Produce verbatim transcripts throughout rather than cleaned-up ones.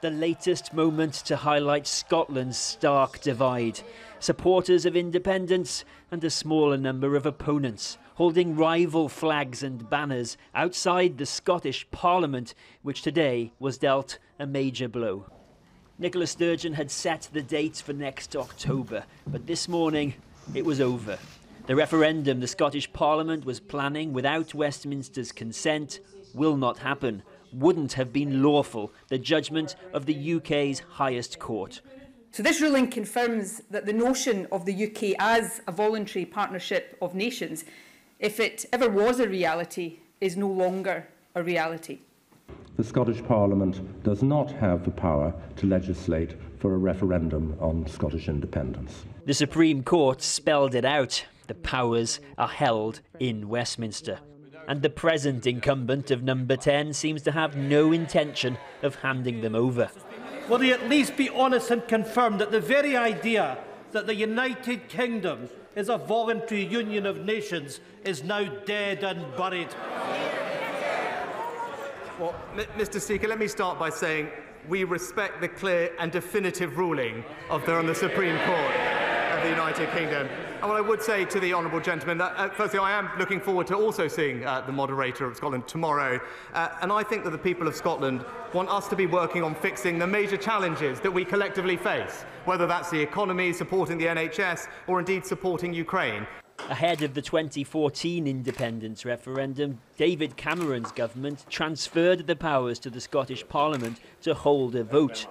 the latest moment to highlight Scotland's stark divide. Supporters of independence and a smaller number of opponents, holding rival flags and banners outside the Scottish Parliament, which today was dealt a major blow. Nicola Sturgeon had set the date for next October, but this morning it was over. The referendum the Scottish Parliament was planning without Westminster's consent will not happen, wouldn't have been lawful, the judgment of the U K's highest court. So this ruling confirms that the notion of the U K as a voluntary partnership of nations, if it ever was a reality, is no longer a reality. The Scottish Parliament does not have the power to legislate for a referendum on Scottish independence. The Supreme Court spelled it out. The powers are held in Westminster. And the present incumbent of number ten seems to have no intention of handing them over. Will he at least be honest and confirm that the very idea that the United Kingdom is a voluntary union of nations is now dead and buried? Well, Mister Speaker, let me start by saying we respect the clear and definitive ruling of the, on the Supreme Court of the United Kingdom. And what I would say to the honourable gentleman that, uh, firstly, I am looking forward to also seeing uh, the moderator of Scotland tomorrow. Uh, and I think that the people of Scotland want us to be working on fixing the major challenges that we collectively face, whether that's the economy, supporting the N H S, or indeed supporting Ukraine. Ahead of the twenty fourteen independence referendum, David Cameron's government transferred the powers to the Scottish Parliament to hold a vote.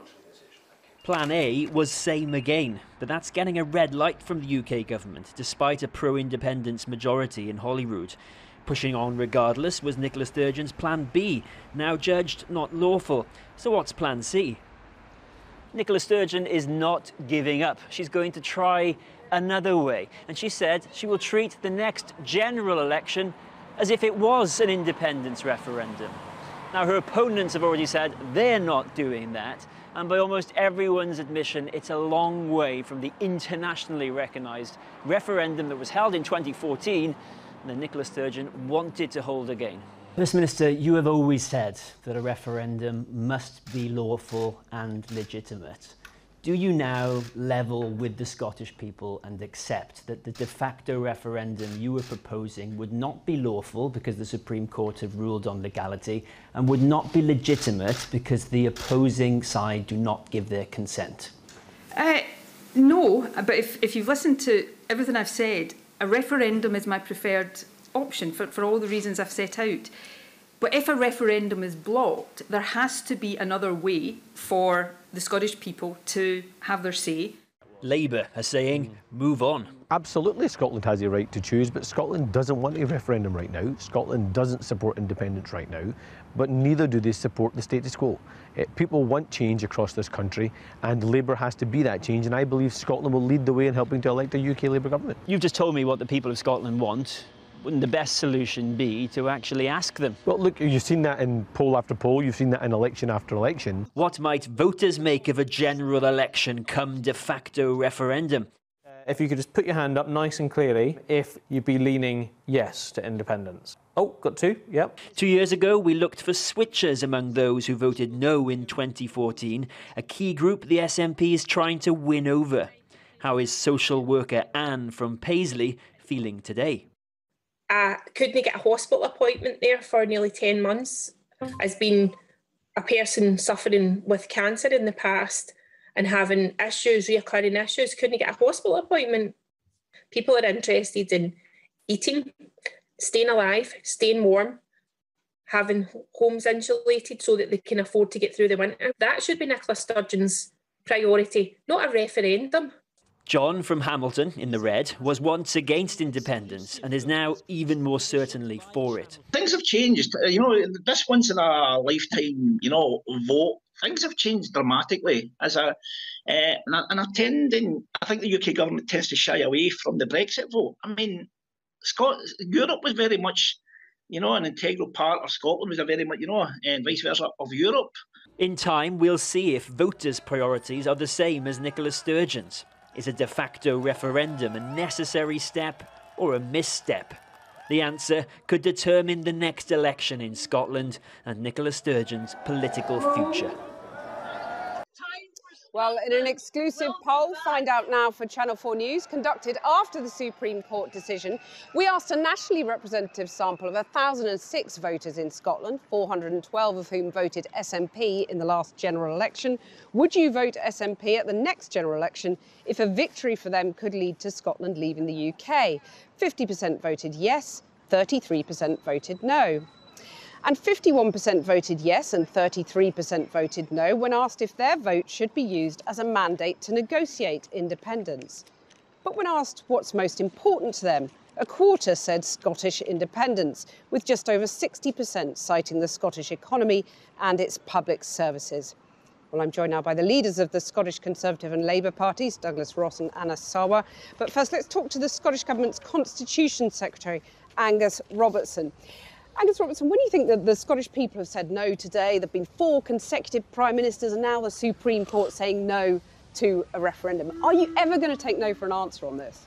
Plan A was same again, but that's getting a red light from the U K government, despite a pro-independence majority in Holyrood. Pushing on regardless was Nicola Sturgeon's Plan B, now judged not lawful. So what's Plan C? Nicola Sturgeon is not giving up. She's going to try another way, and she said she will treat the next general election as if it was an independence referendum. Now, her opponents have already said they're not doing that, and by almost everyone's admission, it's a long way from the internationally recognised referendum that was held in twenty fourteen and that Nicola Sturgeon wanted to hold again. Mister Minister, you have always said that a referendum must be lawful and legitimate. Do you now level with the Scottish people and accept that the de facto referendum you were proposing would not be lawful because the Supreme Court have ruled on legality and would not be legitimate because the opposing side do not give their consent? Uh, no, but if, if you've listened to everything I've said, a referendum is my preferred option for, for all the reasons I've set out. But if a referendum is blocked, there has to be another way for the Scottish people to have their say. Labour are saying, move on. Absolutely, Scotland has a right to choose, but Scotland doesn't want a referendum right now. Scotland doesn't support independence right now, but neither do they support the status quo. People want change across this country, and Labour has to be that change, and I believe Scotland will lead the way in helping to elect a U K Labour government. You've just told me what the people of Scotland want. Wouldn't the best solution be to actually ask them? Well, look, you've seen that in poll after poll, you've seen that in election after election. What might voters make of a general election come de facto referendum? Uh, if you could just put your hand up nice and clearly, if you'd be leaning yes to independence. Oh, got two, yep. Two years ago, we looked for switchers among those who voted no in twenty fourteen, a key group the S N P is trying to win over. How is social worker Anne from Paisley feeling today? I couldn't get a hospital appointment there for nearly ten months. As being a person suffering with cancer in the past and having issues, reoccurring issues, couldn't get a hospital appointment. People are interested in eating, staying alive, staying warm, having homes insulated so that they can afford to get through the winter. That should be Nicola Sturgeon's priority, not a referendum. John from Hamilton, in the red, was once against independence and is now even more certainly for it. Things have changed. You know, this once-in-a-lifetime, you know, vote, things have changed dramatically. As a, uh, and, I, and I, tend in, I think the U K government tends to shy away from the Brexit vote. I mean, Scot Europe was very much, you know, an integral part of Scotland was a very much, you know, and vice versa, of Europe. In time, we'll see if voters' priorities are the same as Nicola Sturgeon's. Is a de facto referendum a necessary step or a misstep? The answer could determine the next election in Scotland and Nicola Sturgeon's political future. Well, in an exclusive poll, find out now for Channel four News, conducted after the Supreme Court decision, we asked a nationally representative sample of one thousand six voters in Scotland, four hundred twelve of whom voted S N P in the last general election. Would you vote S N P at the next general election if a victory for them could lead to Scotland leaving the U K? fifty percent voted yes, thirty-three percent voted no. And fifty-one percent voted yes and thirty-three percent voted no when asked if their vote should be used as a mandate to negotiate independence. But when asked what's most important to them, a quarter said Scottish independence, with just over sixty percent citing the Scottish economy and its public services. Well, I'm joined now by the leaders of the Scottish Conservative and Labour parties, Douglas Ross and Anna Sowerby. But first, let's talk to the Scottish Government's Constitution Secretary, Angus Robertson. Angus Robertson, when do you think that the Scottish people have said no today? There have been four consecutive Prime Ministers and now the Supreme Court saying no to a referendum. Are you ever going to take no for an answer on this?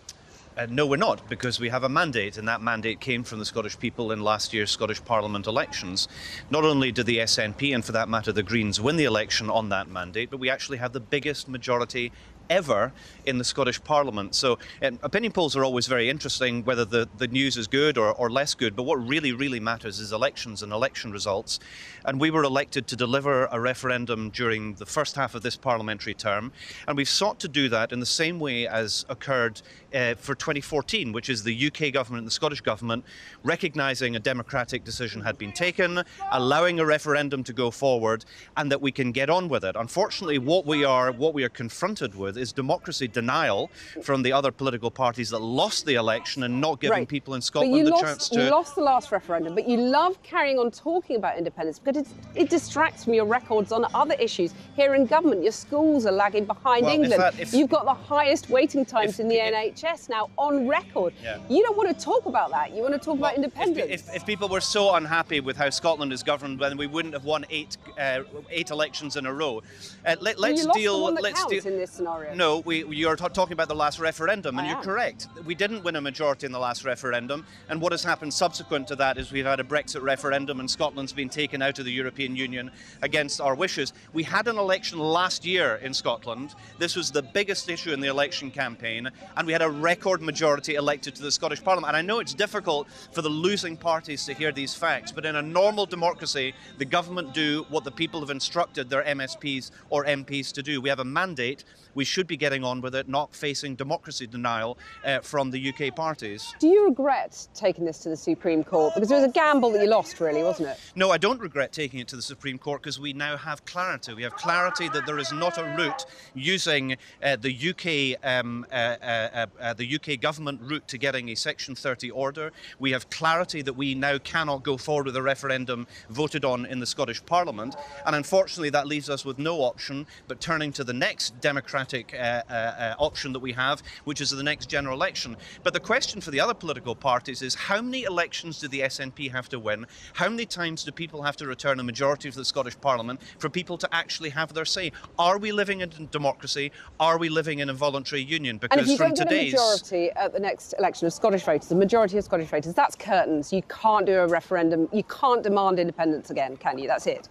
Uh, no, we're not, because we have a mandate, and that mandate came from the Scottish people in last year's Scottish Parliament elections. Not only did the S N P, and for that matter the Greens, win the election on that mandate, but we actually have the biggest majority ever in the Scottish Parliament. So um, opinion polls are always very interesting, whether the, the news is good or, or less good, but what really, really matters is elections and election results. And we were elected to deliver a referendum during the first half of this parliamentary term, and we've sought to do that in the same way as occurred uh, for twenty fourteen, which is the U K government and the Scottish government recognising a democratic decision had been taken, allowing a referendum to go forward, and that we can get on with it. Unfortunately, what we are, what we are confronted with is democracy denial from the other political parties that lost the election and not giving right. people in Scotland you the lost, chance to... You lost the last referendum, but you love carrying on talking about independence because it, it distracts from your records on other issues. Here in government, your schools are lagging behind well, England. If that, if, You've got the highest waiting times if, in the if, N H S now on record. Yeah. You don't want to talk about that. You want to talk well, about independence. If, if, if people were so unhappy with how Scotland is governed, then we wouldn't have won eight, uh, eight elections in a row. Uh, let, let's you lost deal... the one that let's counts in this scenario. No, we, you're talking about the last referendum, and I you're am. correct. We didn't win a majority in the last referendum, and what has happened subsequent to that is we've had a Brexit referendum and Scotland's been taken out of the European Union against our wishes. We had an election last year in Scotland. This was the biggest issue in the election campaign, and we had a record majority elected to the Scottish Parliament. And I know it's difficult for the losing parties to hear these facts, but in a normal democracy, the government do what the people have instructed their M S Ps or M Ps to do. We have a mandate. We should be getting on with it, not facing democracy denial uh, from the U K parties. Do you regret taking this to the Supreme Court? Because it was a gamble that you lost, really, wasn't it? No, I don't regret taking it to the Supreme Court because we now have clarity. We have clarity that there is not a route using uh, the U K um, uh, uh, uh, the U K government route to getting a Section thirty order. We have clarity that we now cannot go forward with a referendum voted on in the Scottish Parliament, and unfortunately that leaves us with no option but turning to the next democratic Uh, uh, uh, option that we have, which is the next general election. But the question for the other political parties is how many elections do the S N P have to win? How many times do people have to return a majority to the Scottish Parliament for people to actually have their say? Are we living in democracy? Are we living in a voluntary union? Because and if you from don't today's... get a majority at the next election of Scottish voters, the majority of Scottish voters, that's curtains. You can't do a referendum. You can't demand independence again, can you? That's it.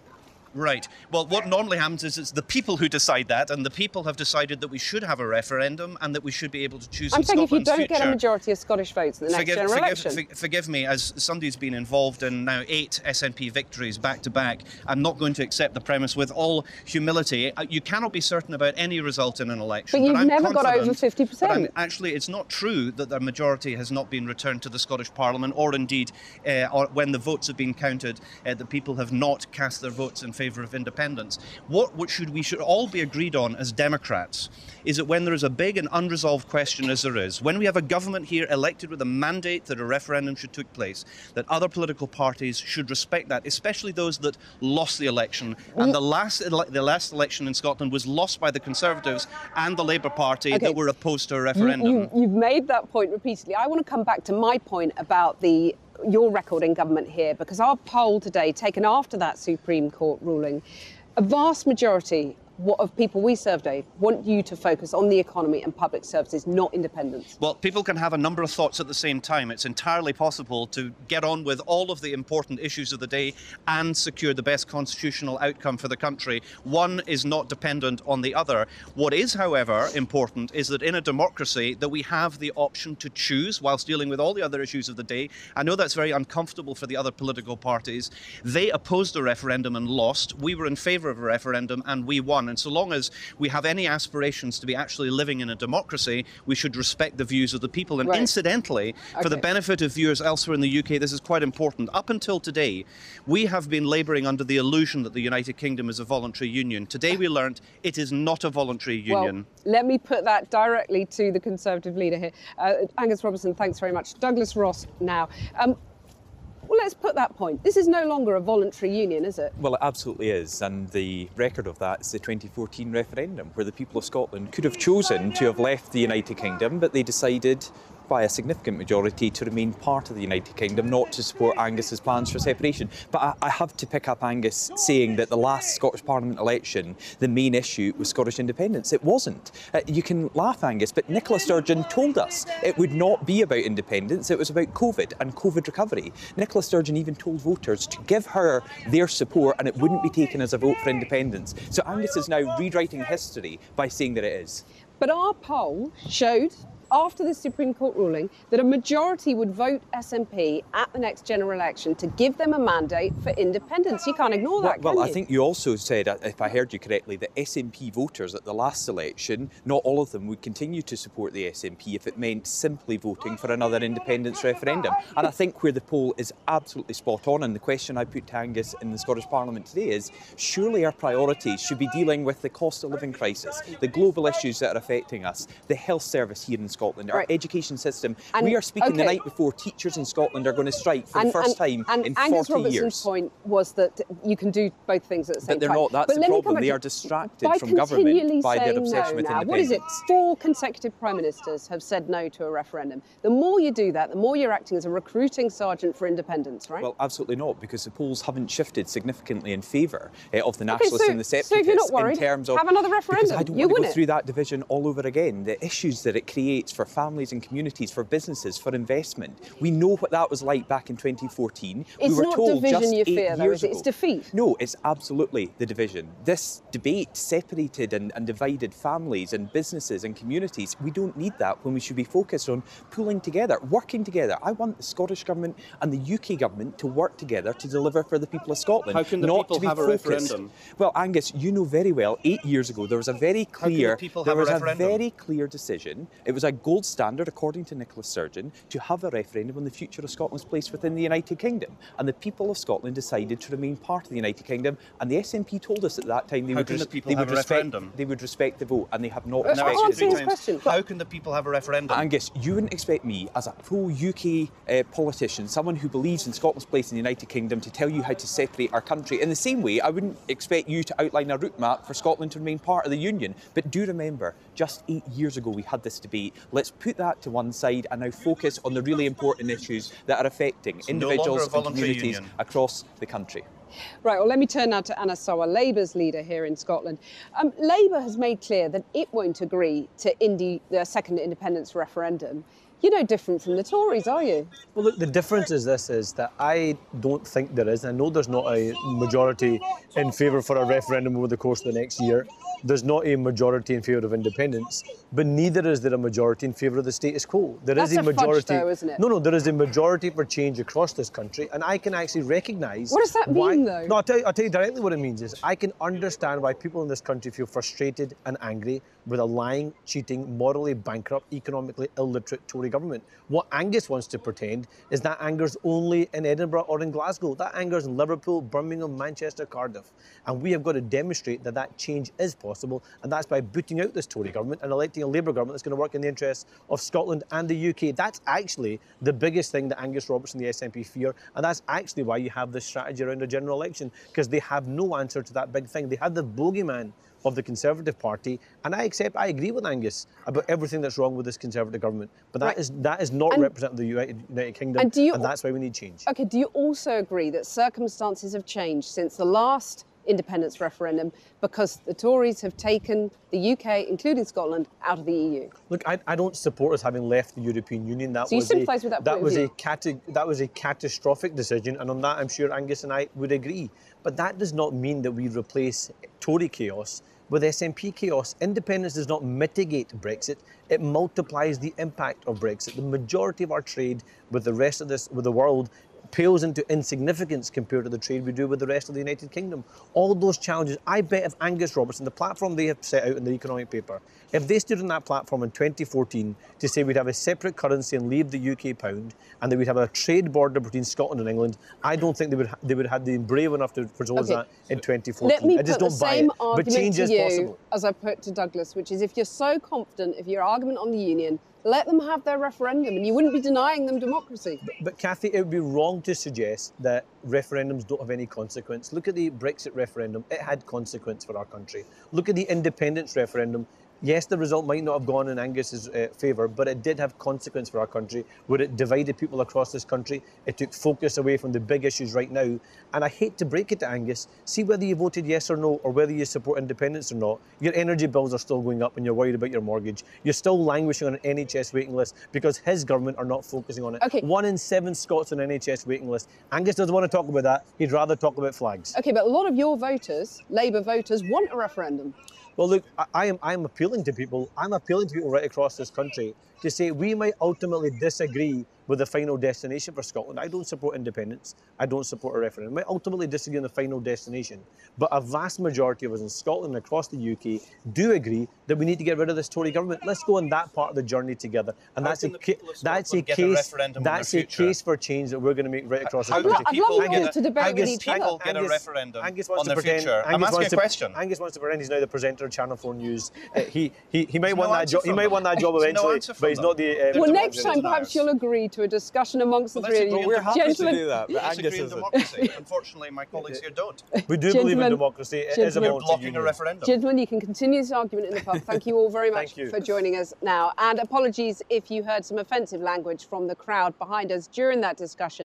Right. Well, what normally happens is it's the people who decide that, and the people have decided that we should have a referendum and that we should be able to choose in Scotland's future. I'm saying if you don't get a majority of Scottish votes in the next general election. Forgive me, as somebody's been involved in now eight S N P victories back-to-back, I'm not going to accept the premise with all humility. You cannot be certain about any result in an election. But you've never got over fifty percent. Actually, it's not true that the majority has not been returned to the Scottish Parliament, or indeed, uh, or when the votes have been counted, uh, the people have not cast their votes in favour of independence. What, what should we should all be agreed on as Democrats is that when there is a big and unresolved question, as there is, when we have a government here elected with a mandate that a referendum should take place, that other political parties should respect that, especially those that lost the election. And the last, the last election in Scotland was lost by the Conservatives and the Labour Party okay. that were opposed to a referendum. You, you, you've made that point repeatedly. I want to come back to my point about the your record in government here, because our poll today, taken after that Supreme Court ruling, a vast majority what of people we survey want you to focus on the economy and public services, not independence? Well, people can have a number of thoughts at the same time. It's entirely possible to get on with all of the important issues of the day and secure the best constitutional outcome for the country. One is not dependent on the other. What is, however, important is that in a democracy that we have the option to choose whilst dealing with all the other issues of the day. I know that's very uncomfortable for the other political parties. They opposed the referendum and lost. We were in favour of a referendum and we won. And so long as we have any aspirations to be actually living in a democracy, we should respect the views of the people. And right. incidentally, okay. for the benefit of viewers elsewhere in the U K, this is quite important. Up until today, we have been labouring under the illusion that the United Kingdom is a voluntary union. Today we learnt it is not a voluntary union. Well, let me put that directly to the Conservative leader here. Uh, Angus Robertson, thanks very much. Douglas Ross now. Um, Well, let's put that point. This is no longer a voluntary union, is it? Well, it absolutely is. And the record of that is the twenty fourteen referendum, where the people of Scotland could have chosen to have left the United Kingdom, but they decided by a significant majority to remain part of the United Kingdom, not to support Angus's plans for separation. But I, I have to pick up Angus saying that the last Scottish Parliament election, the main issue was Scottish independence. It wasn't. Uh, you can laugh, Angus, but Nicola Sturgeon told us it would not be about independence, it was about COVID and COVID recovery. Nicola Sturgeon even told voters to give her their support and it wouldn't be taken as a vote for independence. So Angus is now rewriting history by saying that it is. But our poll showed, after the Supreme Court ruling, that a majority would vote S N P at the next general election to give them a mandate for independence. You can't ignore that, well, can well, you? I think you also said, if I heard you correctly, that S N P voters at the last election, not all of them would continue to support the S N P if it meant simply voting for another independence referendum. And I think where the poll is absolutely spot on, and the question I put to Angus in the Scottish Parliament today is, surely our priorities should be dealing with the cost of living crisis, the global issues that are affecting us, the health service here in Scotland, Scotland, right. our education system. And we are speaking okay. the night before teachers in Scotland are going to strike for and, the first and, time and in Angus forty Robertson's years. And Angus Robertson's point was that you can do both things at the same time. But they're time. not. That's but the problem. They are distracted from government by their obsession no with now. independence. What is it? Four consecutive prime ministers have said no to a referendum. The more you do that, the more you're acting as a recruiting sergeant for independence, right? Well, absolutely not, because the polls haven't shifted significantly in favour uh, of the nationalists okay, so, and the separatists. So if you're not worried, in terms of, have another referendum. I don't you want to go it. through that division all over again. The issues that it creates for families and communities, for businesses, for investment. We know what that was like back in twenty fourteen. It's we were not told division just you eight fear, though, is it? It's defeat. No, it's absolutely the division. This debate separated and, and divided families and businesses and communities. We don't need that when we should be focused on pulling together, working together. I want the Scottish Government and the U K Government to work together to deliver for the people of Scotland. How can the not people to be have focused. a referendum? Well, Angus, you know very well, eight years ago, there was a very clear, the there was a, a very clear decision. It was a gold standard, according to Nicola Sturgeon, to have a referendum on the future of Scotland's place within the United Kingdom. And the people of Scotland decided to remain part of the United Kingdom. And the S N P told us at that time they, would, res the they, would, respect, they would respect the vote, and they have not respected it. How can the people have a referendum? Angus, you wouldn't expect me, as a pro-U K uh, politician, someone who believes in Scotland's place in the United Kingdom, to tell you how to separate our country. In the same way, I wouldn't expect you to outline a route map for Scotland to remain part of the Union. But do remember, just eight years ago we had this debate. Let's put that to one side and now focus on the really important issues that are affecting it's individuals no and communities union. across the country. Right, well, let me turn now to Anna Sowerby, Labour's leader here in Scotland. Um, Labour has made clear that it won't agree to Indy, the second independence referendum. You're no different from the Tories, are you? Well, look, the difference is this, is that I don't think there is, and I know there's not a majority in favour for a referendum over the course of the next year. There's not a majority in favour of independence, but neither is there a majority in favour of the status quo. There That's is a, a majority, fudge, though, isn't it? No, no, there is a majority for change across this country, and I can actually recognise. What does that why... mean, though? No, I'll tell, you, I'll tell you directly what it means is I can understand why people in this country feel frustrated and angry with a lying, cheating, morally bankrupt, economically illiterate Tory government. What Angus wants to pretend is that anger's only in Edinburgh or in Glasgow. That anger's in Liverpool, Birmingham, Manchester, Cardiff, and we have got to demonstrate that that change is possible. Possible, and that's by booting out this Tory government and electing a Labour government that's going to work in the interests of Scotland and the U K. That's actually the biggest thing that Angus Robertson and the S N P fear, and that's actually why you have this strategy around a general election, because they have no answer to that big thing. They have the bogeyman of the Conservative Party, and I accept, I agree with Angus about everything that's wrong with this Conservative government, but that right. is that is not and, representing the United, United Kingdom, and, do you, and that's why we need change. OK, do you also agree that circumstances have changed since the last independence referendum because the Tories have taken the U K, including Scotland, out of the E U. Look, I, I don't support us having left the European Union. That so was you sympathise with that that point was of view. a That was a catastrophic decision, and on that I'm sure Angus and I would agree. But that does not mean that we replace Tory chaos with S N P chaos. Independence does not mitigate Brexit, it multiplies the impact of Brexit. The majority of our trade with the rest of this, with the world, pales into insignificance compared to the trade we do with the rest of the United Kingdom. All those challenges, I bet if Angus Robertson, the platform they have set out in the economic paper, if they stood on that platform in twenty fourteen to say we'd have a separate currency and leave the U K pound, and that we'd have a trade border between Scotland and England, I don't think they would they would have been brave enough to propose okay. that in twenty fourteen. Let me I just put don't the buy same it, argument but change to is you possible. As I put to Douglas, which is if you're so confident of your argument on the union, let them have their referendum, and you wouldn't be denying them democracy. But, but Cathy, it would be wrong to suggest that referendums don't have any consequence. Look at the Brexit referendum. It had consequence for our country. Look at the independence referendum. Yes, the result might not have gone in Angus's uh, favour, but it did have consequence for our country, where it divided people across this country. It took focus away from the big issues right now. And I hate to break it to Angus, see whether you voted yes or no, or whether you support independence or not, your energy bills are still going up and you're worried about your mortgage. You're still languishing on an N H S waiting list because his government are not focusing on it. Okay. One in seven Scots on an N H S waiting list. Angus doesn't want to talk about that. He'd rather talk about flags. OK, but a lot of your voters, Labour voters, want a referendum. Well, look, I, I am I'm appealing to people. I'm appealing to people right across this country to say we might ultimately disagree with the final destination for Scotland. I don't support independence. I don't support a referendum. I might ultimately disagree on the final destination. But a vast majority of us in Scotland and across the U K do agree that we need to get rid of this Tory government. Let's go on that part of the journey together. And that's a, that's a case a that's a case for change that we're going to make right across the country. I'd love you all to debate with each other. How do people get a referendum on their future? I'm asking a question. Angus wants to pretend he's now the presenter of Channel four News. Uh, he, he, he might want that job. He might want that job eventually, but he's not the. Well, next time perhaps you'll agree to a discussion amongst well, the three of you. We're happy gentlemen. to do that, but Angus isn't. Democracy. Unfortunately, my colleagues here don't. We do believe in democracy. It is about blocking a referendum. Gentlemen, you can continue this argument in the pub. Thank you all very much for joining us now. And apologies if you heard some offensive language from the crowd behind us during that discussion.